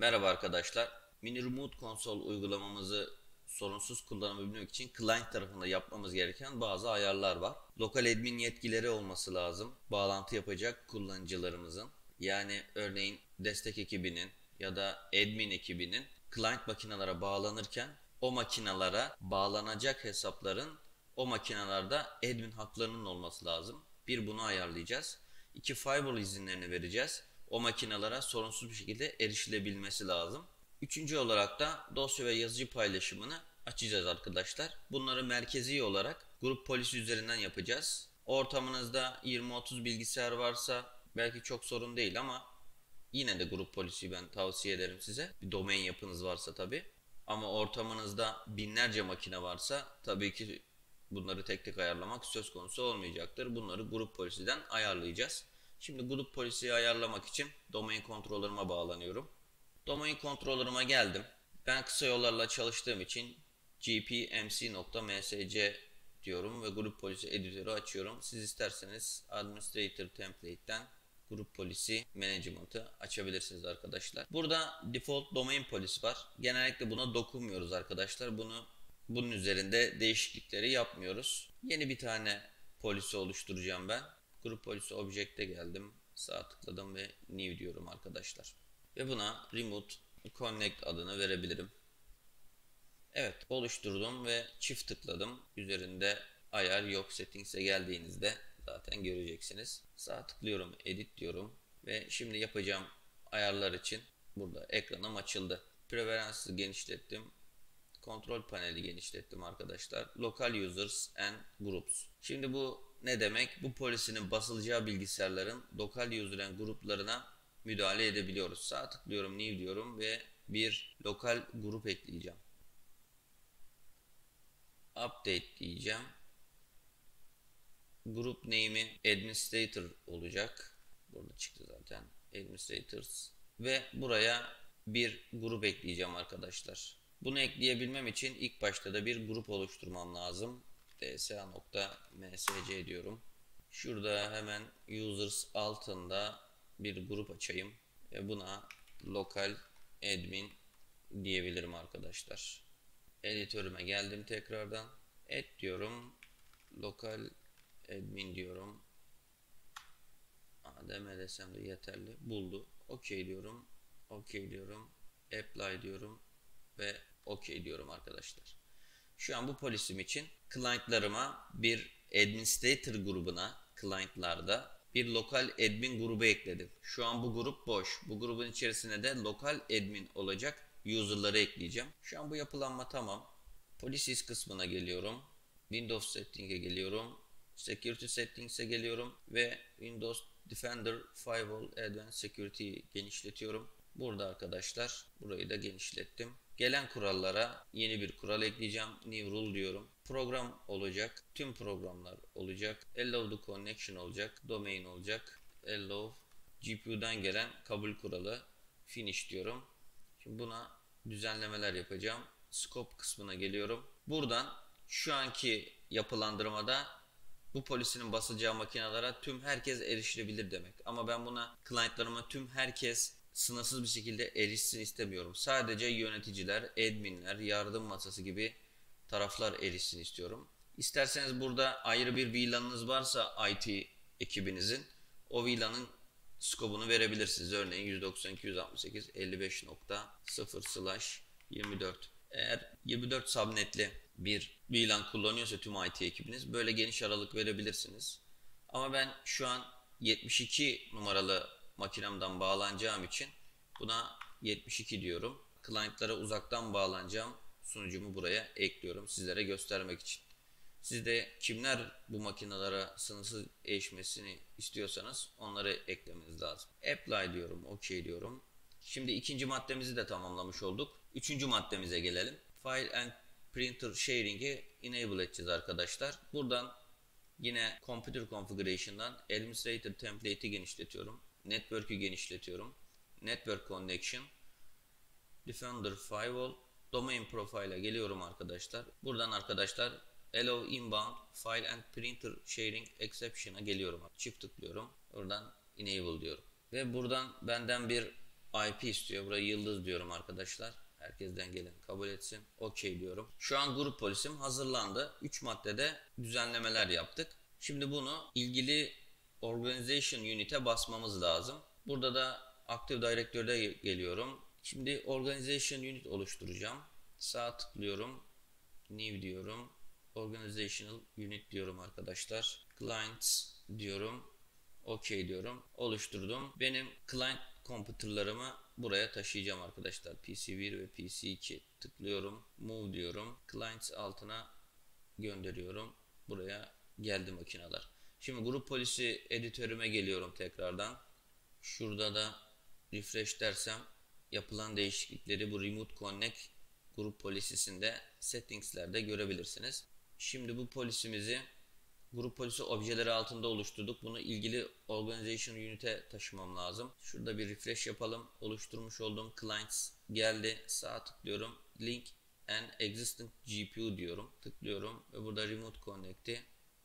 Merhaba arkadaşlar. Mini Remote konsol uygulamamızı sorunsuz kullanabilmek için client tarafında yapmamız gereken bazı ayarlar var. Lokal admin yetkileri olması lazım. Bağlantı yapacak kullanıcılarımızın, yani örneğin destek ekibinin ya da admin ekibinin client makinelere bağlanırken o makinelere bağlanacak hesapların o makinelerde admin haklarının olması lazım. Bir, bunu ayarlayacağız. İki, firewall izinlerini vereceğiz. O makinelere sorunsuz bir şekilde erişilebilmesi lazım. Üçüncü olarak da dosya ve yazıcı paylaşımını açacağız arkadaşlar. Bunları merkezi olarak grup polisi üzerinden yapacağız. Ortamınızda 20-30 bilgisayar varsa belki çok sorun değil ama yine de grup polisi ben tavsiye ederim size. Bir domain yapınız varsa tabii. Ama ortamınızda binlerce makine varsa tabii ki bunları tek tek ayarlamak söz konusu olmayacaktır. Bunları grup polisinden ayarlayacağız. Şimdi grup polisiyi ayarlamak için domain kontrollerime bağlanıyorum. Domain kontrollerime geldim. Ben kısa yollarla çalıştığım için gpmc.msc diyorum ve grup polisi editörü açıyorum. Siz isterseniz administrator template'ten grup polisi management'ı açabilirsiniz arkadaşlar. Burada default domain polisi var. Genellikle buna dokunmuyoruz arkadaşlar. Bunun üzerinde değişiklikleri yapmıyoruz. Yeni bir tane polisi oluşturacağım ben. Grup polisi object'e geldim. Sağa tıkladım ve new diyorum arkadaşlar. Ve buna remote connect adını verebilirim. Evet, oluşturdum ve çift tıkladım. Üzerinde ayar yok. Settings'e geldiğinizde zaten göreceksiniz. Sağa tıklıyorum, edit diyorum. Ve şimdi yapacağım ayarlar için burada ekranım açıldı. Preferences'i genişlettim. Kontrol paneli genişlettim arkadaşlar. Local users and groups. Şimdi bu ne demek? Bu polisinin basılacağı bilgisayarların local user and gruplarına müdahale edebiliyoruz. Sağ tıklıyorum, new diyorum ve bir lokal grup ekleyeceğim. Update diyeceğim. Grup name'i administrator olacak. Burada çıktı zaten. Administrators. Ve buraya bir grup ekleyeceğim arkadaşlar. Bunu ekleyebilmem için ilk başta da bir grup oluşturmam lazım. dsa.msc diyorum. Şurada hemen users altında bir grup açayım. Ve buna local admin diyebilirim arkadaşlar. Editörüme geldim tekrardan. Et diyorum. Local admin diyorum. Adem desem de yeterli. Buldu. Okey diyorum. Okey diyorum. Apply diyorum. Ve okey diyorum arkadaşlar. Şu an bu polisim için client'larıma bir administrator grubuna client'larda bir lokal admin grubu ekledim. Şu an bu grup boş. Bu grubun içerisine de lokal admin olacak user'ları ekleyeceğim. Şu an bu yapılanma tamam. Policies kısmına geliyorum. Windows Setting'e geliyorum. Security Settings'e geliyorum ve Windows Defender Firewall Advanced Security'yi genişletiyorum. Burada arkadaşlar burayı da genişlettim. Gelen kurallara yeni bir kural ekleyeceğim. New rule diyorum. Program olacak. Tüm programlar olacak. Allow the connection olacak. Domain olacak. Allow. GPU'dan gelen kabul kuralı. Finish diyorum. Şimdi buna düzenlemeler yapacağım. Scope kısmına geliyorum. Buradan şu anki yapılandırmada bu polisinin basacağı makinelere tüm herkes erişilebilir demek. Ama ben buna client'larıma tüm herkes sınırsız bir şekilde erişsin istemiyorum. Sadece yöneticiler, adminler, yardım masası gibi taraflar erişsin istiyorum. İsterseniz burada ayrı bir VLAN'ınız varsa IT ekibinizin, o VLAN'ın skobunu verebilirsiniz. Örneğin 192.168.55.0/24. Eğer 24 subnetli bir VLAN kullanıyorsa tüm IT ekibiniz böyle geniş aralık verebilirsiniz. Ama ben şu an 72 numaralı makinemden bağlanacağım için buna 72 diyorum. Client'lara uzaktan bağlanacağım sunucumu buraya ekliyorum sizlere göstermek için. Siz de kimler bu makinelere sınırsız erişmesini istiyorsanız onları eklemeniz lazım. Apply diyorum, OK diyorum. Şimdi ikinci maddemizi de tamamlamış olduk. Üçüncü maddemize gelelim. File and Printer Sharing'i enable edeceğiz arkadaşlar. Buradan yine Computer Configuration'dan Administrator Template'i genişletiyorum. Network'ü genişletiyorum. Network Connection, Defender Firewall, Domain Profile'a geliyorum arkadaşlar. Buradan arkadaşlar Allow Inbound File and Printer Sharing Exception'a geliyorum. Çift tıklıyorum. Oradan Enable diyorum. Ve buradan benden bir IP istiyor. Buraya yıldız diyorum arkadaşlar. Herkesten gelin kabul etsin. Okey diyorum. Şu an grup polisim hazırlandı. 3 maddede düzenlemeler yaptık. Şimdi bunu ilgili Organization Unit'e basmamız lazım. Burada da Active Directory'de geliyorum. Şimdi Organization Unit oluşturacağım. Sağa tıklıyorum. New diyorum. Organizational Unit diyorum arkadaşlar. Clients diyorum. OK diyorum. Oluşturdum. Benim client computer'larımı buraya taşıyacağım arkadaşlar. PC1 ve PC2 tıklıyorum. Move diyorum. Clients altına gönderiyorum. Buraya geldi makineler. Şimdi grup polisi editörüme geliyorum tekrardan. Şurada da refresh dersem yapılan değişiklikleri bu Remote Connect grup polisisinde settings'lerde görebilirsiniz. Şimdi bu polisimizi grup polisi objeleri altında oluşturduk. Bunu ilgili Organization Unit'e taşımam lazım. Şurada bir refresh yapalım. Oluşturmuş olduğum clients geldi. Sağa tıklıyorum. Link and Existing GPO diyorum. Tıklıyorum ve burada Remote Connect'i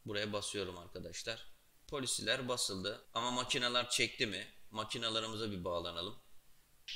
buraya basıyorum arkadaşlar. Polisiler basıldı. Ama makineler çekti mi? Makinalarımıza bir bağlanalım.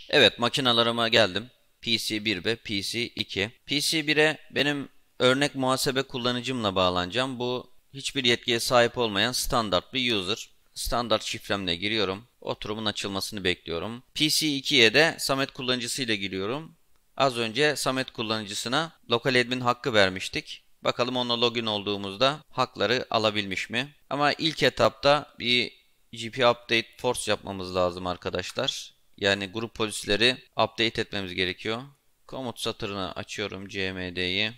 Evet, makinalarıma geldim. PC1 ve PC2. PC1'e benim örnek muhasebe kullanıcımla bağlanacağım. Bu hiçbir yetkiye sahip olmayan standart bir user. Standart şifremle giriyorum. Oturumun açılmasını bekliyorum. PC2'ye de Samet kullanıcısıyla giriyorum. Az önce Samet kullanıcısına lokal admin hakkı vermiştik. Bakalım ona login olduğumuzda hakları alabilmiş mi? Ama ilk etapta bir GP update force yapmamız lazım arkadaşlar. Yani grup polisleri update etmemiz gerekiyor. Komut satırını açıyorum, cmd'yi.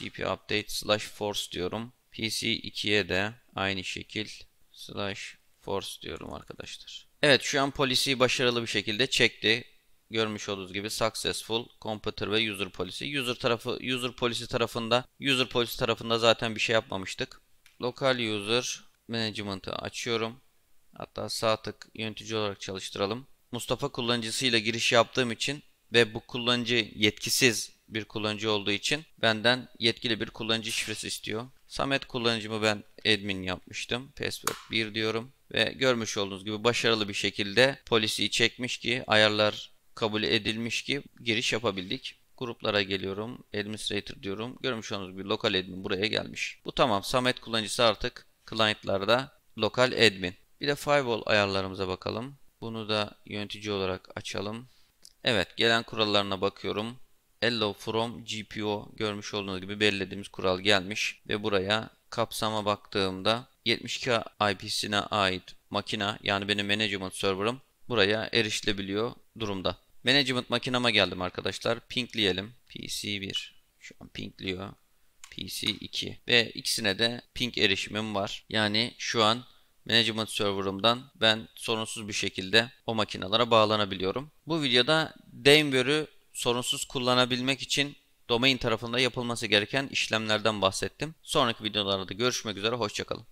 GP update /force diyorum. PC2'ye de aynı şekil /force diyorum arkadaşlar. Evet, şu an polisi başarılı bir şekilde çekti. Görmüş olduğunuz gibi successful computer ve user policy. User policy tarafında zaten bir şey yapmamıştık. Local user management'ı açıyorum. Hatta sağ tık yönetici olarak çalıştıralım. Mustafa kullanıcısıyla giriş yaptığım için ve bu kullanıcı yetkisiz bir kullanıcı olduğu için benden yetkili bir kullanıcı şifresi istiyor. Samet kullanıcımı ben admin yapmıştım. Password 1 diyorum ve görmüş olduğunuz gibi başarılı bir şekilde polisi çekmiş ki ayarlar kabul edilmiş ki giriş yapabildik. Gruplara geliyorum. Administrator diyorum. Görmüş olduğunuz gibi lokal admin buraya gelmiş. Bu tamam. Samet kullanıcısı artık client'larda lokal admin. Bir de firewall ayarlarımıza bakalım. Bunu da yönetici olarak açalım. Evet, gelen kurallarına bakıyorum. Hello from GPO görmüş olduğunuz gibi belirlediğimiz kural gelmiş ve buraya kapsama baktığımda 72 IP'sine ait makina, yani benim management server'ım buraya erişilebiliyor durumda. Management makinama geldim arkadaşlar. Pingleyelim. PC1 şu an pingliyor. PC2 ve ikisine de ping erişimim var. Yani şu an management server'ımdan ben sorunsuz bir şekilde o makinalara bağlanabiliyorum. Bu videoda Dameware'ü sorunsuz kullanabilmek için domain tarafında yapılması gereken işlemlerden bahsettim. Sonraki videolarda görüşmek üzere. Hoşça kalın.